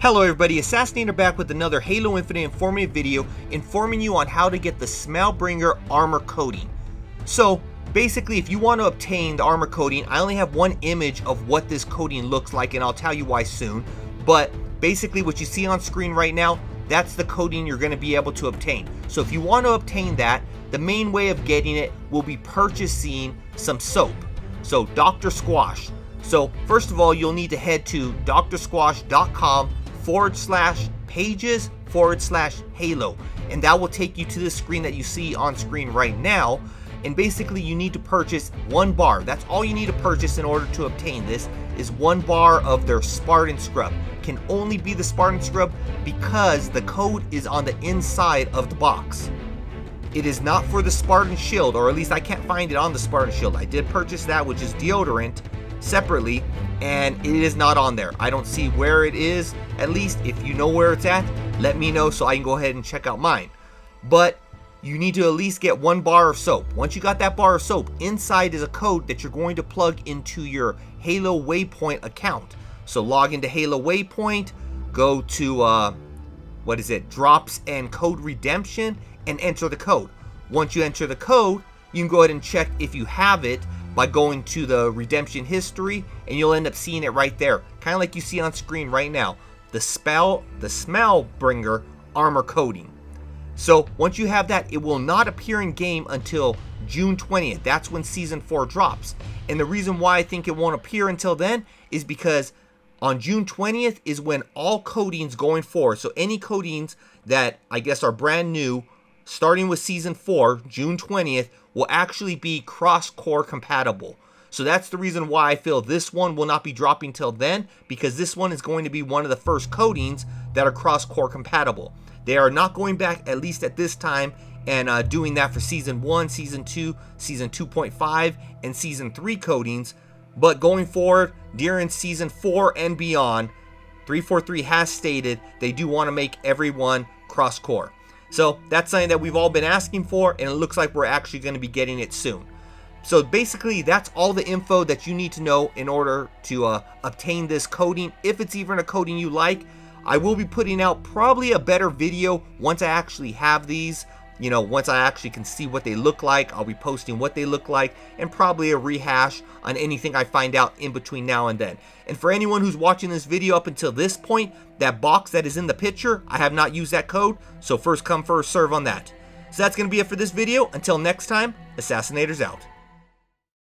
Hello everybody, Assassinator back with another Halo Infinite informative video informing you on how to get the Smellbringer armor coating. So basically, if you want to obtain the armor coating, I only have one image of what this coating looks like and I'll tell you why soon. But basically what you see on screen right now, that's the coating you're going to be able to obtain. So if you want to obtain that, the main way of getting it will be purchasing some soap. So Dr. Squash. So first of all, you'll need to head to drsquash.com /pages/Halo, and that will take you to the screen that you see on screen right now. And basically you need to purchase one bar. That's all you need to purchase in order to obtain this, is one bar of their Spartan scrub. Can only be the Spartan scrub because the code is on the inside of the box. It is not for the Spartan shield, or at least I can't find it on the Spartan shield. I did purchase that, which is deodorant, separately, and it is not on there. I don't see where it is. At least if you know where it's at, let me know so I can go ahead and check out mine. But you need to at least get one bar of soap. Once you got that bar of soap, inside is a code that you're going to plug into your Halo Waypoint account. So log into Halo Waypoint, go to drops and code redemption, and enter the code. Once you enter the code, you can go ahead and check if you have it by going to the redemption history, and you'll end up seeing it right there, kind of like you see on screen right now, the Smellbringer armor coating. So once you have that, it will not appear in game until June 20th. That's when season 4 drops. And the reason why I think it won't appear until then is because on June 20th is when all coatings going forward, so any coatings that I guess are brand new starting with season 4, June 20th, will actually be cross-core compatible. So that's the reason why I feel this one will not be dropping till then, because this one is going to be one of the first coatings that are cross-core compatible. They are not going back, at least at this time, and doing that for season 1, season 2, season 2.5, and season 3 coatings. But going forward, during season 4 and beyond, 343 has stated they do want to make everyone cross-core. So that's something that we've all been asking for, and it looks like we're actually going to be getting it soon. So basically, that's all the info that you need to know in order to obtain this coating, if it's even a coating you like. I will be putting out probably a better video once I actually have these. You know, once I actually can see what they look like, I'll be posting what they look like, and probably a rehash on anything I find out in between now and then. And for anyone who's watching this video up until this point, that box that is in the picture, I have not used that code, so first come, first serve on that. So that's going to be it for this video. Until next time, Assassinators out.